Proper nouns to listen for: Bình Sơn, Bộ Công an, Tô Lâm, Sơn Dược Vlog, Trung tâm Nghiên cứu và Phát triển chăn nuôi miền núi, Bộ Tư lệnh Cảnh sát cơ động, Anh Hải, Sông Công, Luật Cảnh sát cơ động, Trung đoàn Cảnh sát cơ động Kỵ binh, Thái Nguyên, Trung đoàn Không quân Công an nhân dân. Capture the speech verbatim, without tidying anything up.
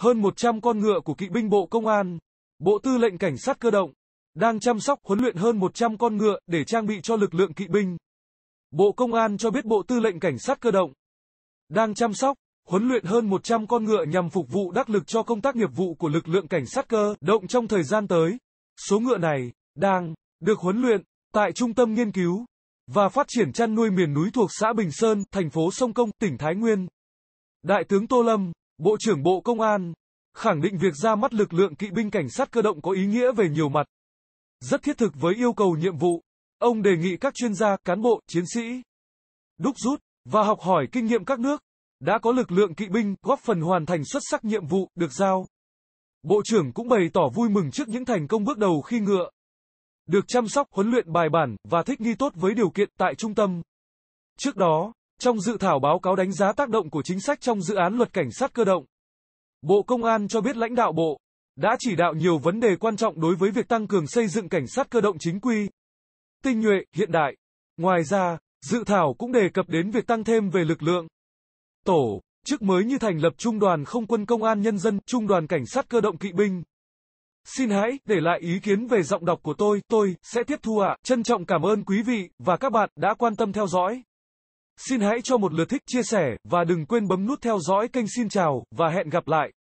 hơn một trăm con ngựa của kỵ binh Bộ Công an, Bộ Tư lệnh Cảnh sát cơ động, đang chăm sóc huấn luyện hơn một trăm con ngựa để trang bị cho lực lượng kỵ binh. Bộ Công an cho biết Bộ Tư lệnh Cảnh sát cơ động đang chăm sóc, huấn luyện hơn một trăm con ngựa nhằm phục vụ đắc lực cho công tác nghiệp vụ của lực lượng cảnh sát cơ động trong thời gian tới. Số ngựa này đang được huấn luyện tại Trung tâm Nghiên cứu và Phát triển chăn nuôi miền núi thuộc xã Bình Sơn, thành phố Sông Công, tỉnh Thái Nguyên. Đại tướng Tô Lâm, Bộ trưởng Bộ Công an, khẳng định việc ra mắt lực lượng kỵ binh cảnh sát cơ động có ý nghĩa về nhiều mặt, rất thiết thực với yêu cầu nhiệm vụ. Ông đề nghị các chuyên gia, cán bộ, chiến sĩ đúc rút và học hỏi kinh nghiệm các nước đã có lực lượng kỵ binh góp phần hoàn thành xuất sắc nhiệm vụ được giao. Bộ trưởng cũng bày tỏ vui mừng trước những thành công bước đầu khi ngựa được chăm sóc, huấn luyện bài bản và thích nghi tốt với điều kiện tại trung tâm. Trước đó, trong dự thảo báo cáo đánh giá tác động của chính sách trong dự án luật cảnh sát cơ động, Bộ Công an cho biết lãnh đạo bộ đã chỉ đạo nhiều vấn đề quan trọng đối với việc tăng cường xây dựng cảnh sát cơ động chính quy, tinh nhuệ, hiện đại. Ngoài ra, dự thảo cũng đề cập đến việc tăng thêm về lực lượng, tổ chức mới như thành lập Trung đoàn Không quân Công an Nhân dân, Trung đoàn Cảnh sát cơ động Kỵ binh. Xin hãy để lại ý kiến về giọng đọc của tôi, tôi sẽ tiếp thu ạ. À. Trân trọng cảm ơn quý vị và các bạn đã quan tâm theo dõi. Xin hãy cho một lượt thích, chia sẻ và đừng quên bấm nút theo dõi kênh. Xin chào và hẹn gặp lại.